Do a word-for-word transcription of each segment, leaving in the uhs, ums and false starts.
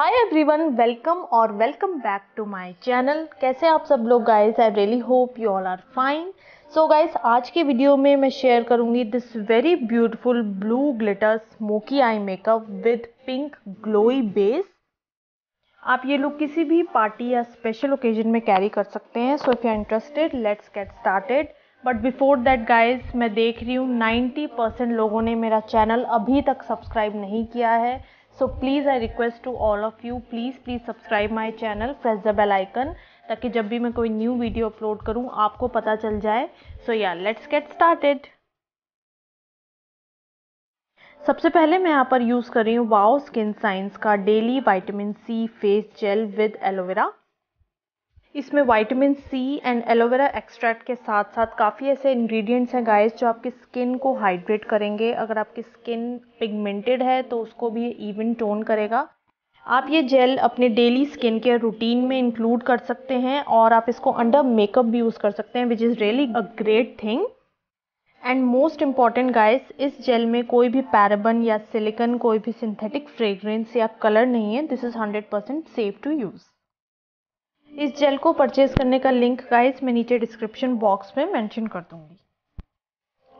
हाय everyone, welcome और welcome back to my channel. कैसे आप सब लोग guys? I really hope you all are fine. So guys, आज की वीडियो में मैं शेयर करूंगी this very beautiful blue glitter smoky eye makeup with pink glowy base. आप ये लुक किसी भी पार्टी या स्पेशल ओकेजन में कैरी कर सकते हैं। So if you are interested, let's get started. But before that guys, मैं देख रही हूँ नाइन्टी परसेंट लोगों ने मेरा चैनल अभी तक सब्सक्राइब नहीं किया है। So please I request to all of you, please please subscribe my channel, press the bell icon, ताकि जब भी मैं कोई न्यू वीडियो अपलोड करूँ आपको पता चल जाए। सो या लेट्स गेट स्टार्टेड। सबसे पहले मैं यहाँ पर यूज़ कर रही हूँ वाओ स्किन साइंस का daily vitamin C face gel with aloe vera. इसमें vitamin C and aloe vera extract के साथ साथ काफ़ी ऐसे इंग्रेडिएंट्स हैं गाइस जो आपकी स्किन को हाइड्रेट करेंगे। अगर आपकी स्किन पिगमेंटेड है तो उसको भी इवन टोन करेगा। आप ये जेल अपने डेली स्किन केयर रूटीन में इंक्लूड कर सकते हैं और आप इसको अंडर मेकअप भी यूज़ कर सकते हैं, which is really a great thing. And most important guys, इस जेल में कोई भी पैराबन या सिलिकन, कोई भी सिंथेटिक फ्रेग्रेंस या कलर नहीं है। This is hundred percent safe to use. इस जेल को परचेज करने का लिंक गाइस मैं नीचे डिस्क्रिप्शन बॉक्स में मेंशन कर दूंगी।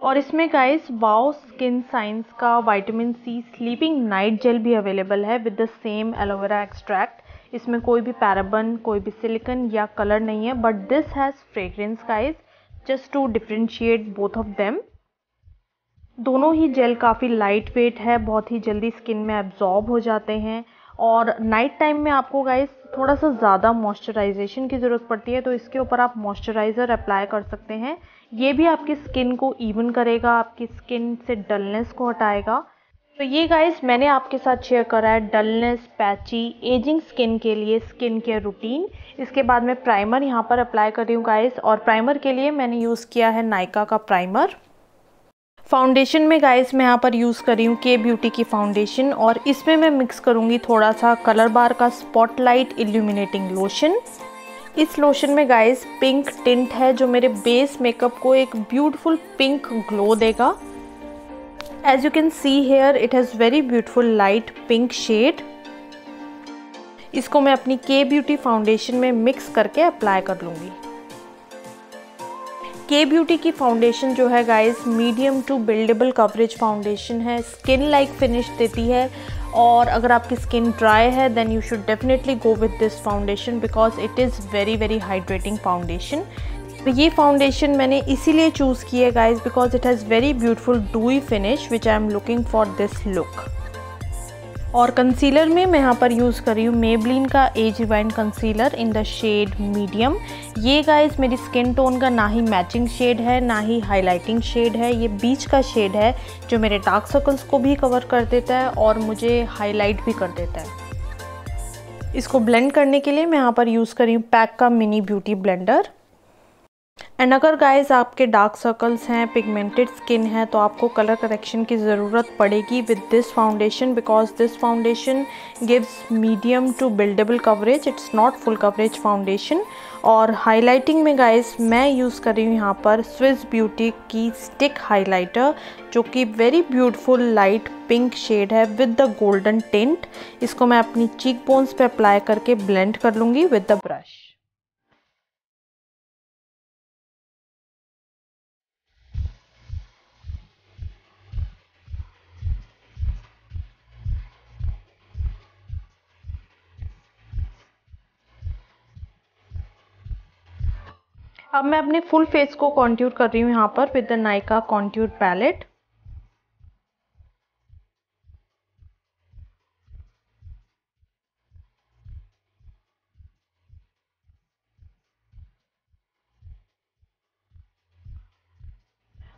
और इसमें गाइस वाओ स्किन साइंस का vitamin C sleeping night gel भी अवेलेबल है with the same aloe vera extract. इसमें कोई भी पैराबन, कोई भी सिलिकन या कलर नहीं है, but this has fragrance guys, just to differentiate both of them. दोनों ही जेल काफ़ी लाइट वेट है, बहुत ही जल्दी स्किन में एब्जॉर्ब हो जाते हैं। और नाइट टाइम में आपको गाइस थोड़ा सा ज़्यादा मॉइस्चराइजेशन की ज़रूरत पड़ती है, तो इसके ऊपर आप मॉइस्चराइज़र अप्लाई कर सकते हैं। ये भी आपकी स्किन को इवन करेगा, आपकी स्किन से डलनेस को हटाएगा। तो ये गाइस मैंने आपके साथ शेयर करा है डलनेस, पैची, एजिंग स्किन के लिए स्किन केयर रूटीन। इसके बाद मैं प्राइमर यहाँ पर अप्लाई कर रही हूँ गाइस, और प्राइमर के लिए मैंने यूज़ किया है नायका का प्राइमर। फाउंडेशन में गाइस मैं यहाँ पर यूज़ कर रही हूँ के ब्यूटी की फाउंडेशन, और इसमें मैं मिक्स करूँगी थोड़ा सा कलर बार का स्पॉटलाइट इल्यूमिनेटिंग लोशन। इस लोशन में गाइस पिंक टिंट है जो मेरे बेस मेकअप को एक ब्यूटीफुल पिंक ग्लो देगा। As you can see here, it has very beautiful light pink shade. इसको मैं अपनी के ब्यूटी फाउंडेशन में मिक्स करके अप्लाई कर लूँगी। के ब्यूटी की फाउंडेशन जो है guys medium to buildable coverage foundation है, स्किन लाइक फिनिश देती है। और अगर आपकी स्किन ड्राई है then you should definitely go with this foundation because it is very very hydrating foundation. ये फाउंडेशन मैंने इसीलिए चूज़ की है guys because it has very beautiful dewy finish which I am looking for this look. और concealer में मैं यहाँ पर यूज़ कर रही हूँ मेबलिन का age rewind concealer in the shade medium. ये गाइस मेरी स्किन टोन का ना ही मैचिंग शेड है ना ही हाइलाइटिंग शेड है, ये बीच का शेड है जो मेरे डार्क सर्कल्स को भी कवर कर देता है और मुझे हाईलाइट भी कर देता है। इसको ब्लेंड करने के लिए मैं यहाँ पर यूज़ कर रही हूँ पैक का मिनी ब्यूटी ब्लेंडर। एंड अगर गाइस आपके डार्क सर्कल्स हैं, पिगमेंटेड स्किन है, तो आपको कलर करेक्शन की ज़रूरत पड़ेगी with this foundation because this foundation gives medium to buildable coverage, it's not full coverage foundation. और हाइलाइटिंग में गाइस मैं यूज़ कर रही हूँ यहाँ पर स्विस ब्यूटी की स्टिक हाइलाइटर जो कि very beautiful light pink shade है विद द गोल्डन टिंट। इसको मैं अपनी चीक बोन्स पर अप्लाई करके ब्लेंड कर लूँगी विद द ब्रश। अब मैं अपने फुल फेस को कॉन्ट्यूर कर रही हूँ यहाँ पर with the Nykaa contour palette.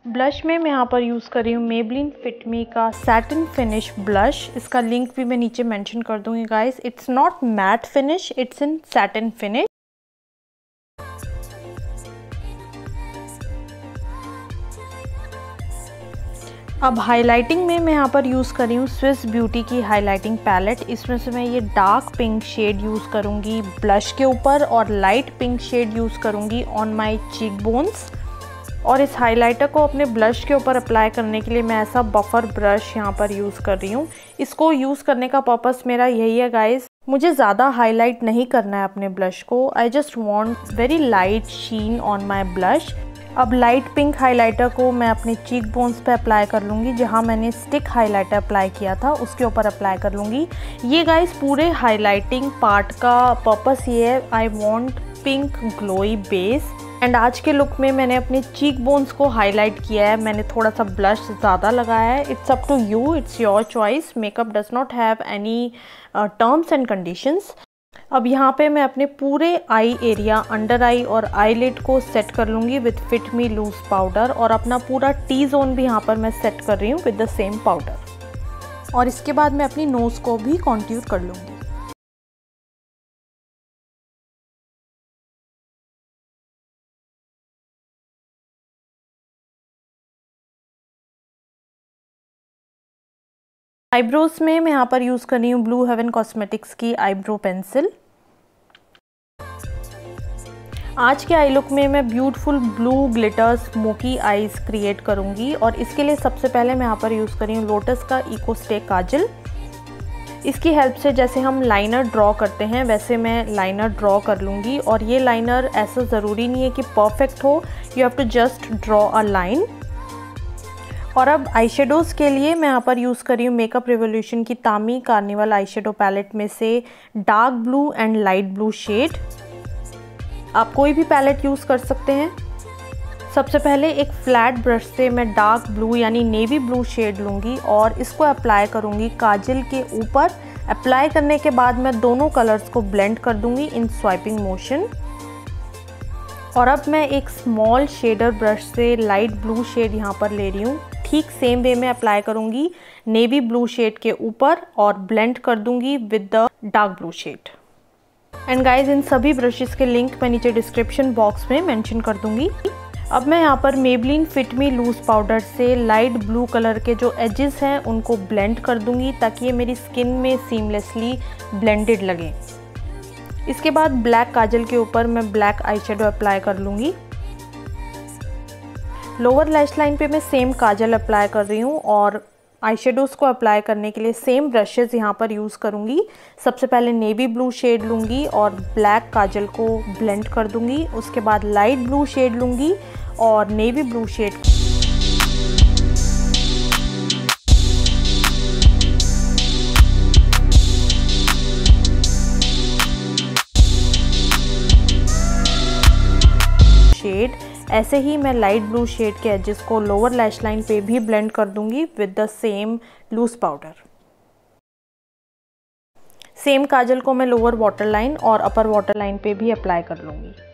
Blush में मैं यहाँ पर यूज़ कर रही हूँ मेबलिन फिटमी का सैटिन फिनिश ब्लश। इसका लिंक भी मैं नीचे मेंशन कर दूँगी guys. It's not matte finish, it's in satin finish. अब हाइलाइटिंग में मैं यहाँ पर यूज़ कर रही हूँ स्विस ब्यूटी की हाइलाइटिंग पैलेट। इसमें से मैं ये डार्क पिंक शेड यूज़ करूँगी ब्लश के ऊपर और लाइट पिंक शेड यूज़ करूँगी ऑन माय चीक बोन्स। और इस हाइलाइटर को अपने ब्लश के ऊपर अप्लाई करने के लिए मैं ऐसा बफर ब्रश यहाँ पर यूज़ कर रही हूँ। इसको यूज़ करने का पर्पस मेरा यही है गाइस मुझे ज़्यादा हाईलाइट नहीं करना है अपने ब्लश को। I just want very light sheen on my blush. अब लाइट पिंक हाईलाइटर को मैं अपने चीक बोन्स पे अप्लाई कर लूँगी, जहाँ मैंने स्टिक हाईलाइटर अप्लाई किया था उसके ऊपर अप्लाई कर लूँगी। ये गाइस पूरे हाईलाइटिंग पार्ट का पर्पस ये है, I want pink glowy base. And आज के लुक में मैंने अपने चीक बोन्स को हाईलाइट किया है, मैंने थोड़ा सा ब्लश ज़्यादा लगाया है। It's up to you, it's your choice. Makeup does not have any terms and conditions. अब यहाँ पे मैं अपने पूरे आई एरिया, अंडर आई और आईलिड को सेट कर लूँगी with fit me loose powder, और अपना पूरा टी जोन भी यहाँ पर मैं सेट कर रही हूँ विद द सेम पाउडर। और इसके बाद मैं अपनी नोज़ को भी कॉन्ट्यूर कर लूँगी। आईब्रोज में मैं यहाँ पर यूज़ कर रही हूँ ब्लू हेवन कॉस्मेटिक्स की आईब्रो पेंसिल। आज के आई लुक में मैं beautiful blue glitter smoky eyes create करूँगी, और इसके लिए सबसे पहले मैं यहाँ पर यूज़ कर रही हूँ लोटस का इको स्टे काजल। इसकी हेल्प से जैसे हम लाइनर ड्रॉ करते हैं वैसे मैं लाइनर ड्रॉ कर लूँगी। और ये लाइनर ऐसा ज़रूरी नहीं है कि परफेक्ट हो, you have to just draw a line. और अब आईशेडोज़ के लिए मैं यहाँ पर यूज़ कर रही हूँ मेकअप रिवोल्यूशन की तामी कार्निवल आईशेडो पैलेट में से dark blue and light blue shade. आप कोई भी पैलेट यूज़ कर सकते हैं। सबसे पहले एक फ्लैट ब्रश से मैं डार्क ब्लू यानी नेवी ब्लू शेड लूँगी और इसको अप्लाई करूँगी काजल के ऊपर। अप्लाई करने के बाद मैं दोनों कलर्स को ब्लेंड कर दूँगी इन स्वाइपिंग मोशन। और अब मैं एक स्मॉल शेडर ब्रश से लाइट ब्लू शेड यहाँ पर ले रही हूँ। ठीक सेम वे में अप्लाई करूँगी नेवी ब्लू शेड के ऊपर और ब्लेंड कर दूँगी with the dark blue shade. And guys, इन सभी ब्रशेस के लिंक मैं नीचे डिस्क्रिप्शन बॉक्स में मेंशन कर दूँगी। अब मैं यहाँ पर Maybelline fit me loose powder से लाइट ब्लू कलर के जो एजेस हैं उनको ब्लेंड कर दूँगी ताकि ये मेरी स्किन में सीमलेसली ब्लेंडेड लगे। इसके बाद ब्लैक काजल के ऊपर मैं ब्लैक आईशैडो अप्लाई कर लूँगी। लोअर लैश लाइन पे मैं सेम काजल अप्लाई कर रही हूँ और आईशेडोज़ को अप्लाई करने के लिए सेम ब्रशेज़ यहाँ पर यूज़ करूँगी। सबसे पहले नेवी ब्लू शेड लूँगी और ब्लैक काजल को ब्लेंड कर दूँगी। उसके बाद लाइट ब्लू शेड लूँगी और नेवी ब्लू शेड। ऐसे ही मैं लाइट ब्लू शेड के एजेस को लोअर लैश लाइन पे भी ब्लेंड कर दूंगी with the same loose powder. Same काजल को मैं लोअर वाटर लाइन और अपर वाटर लाइन पे भी अप्लाई कर लूँगी।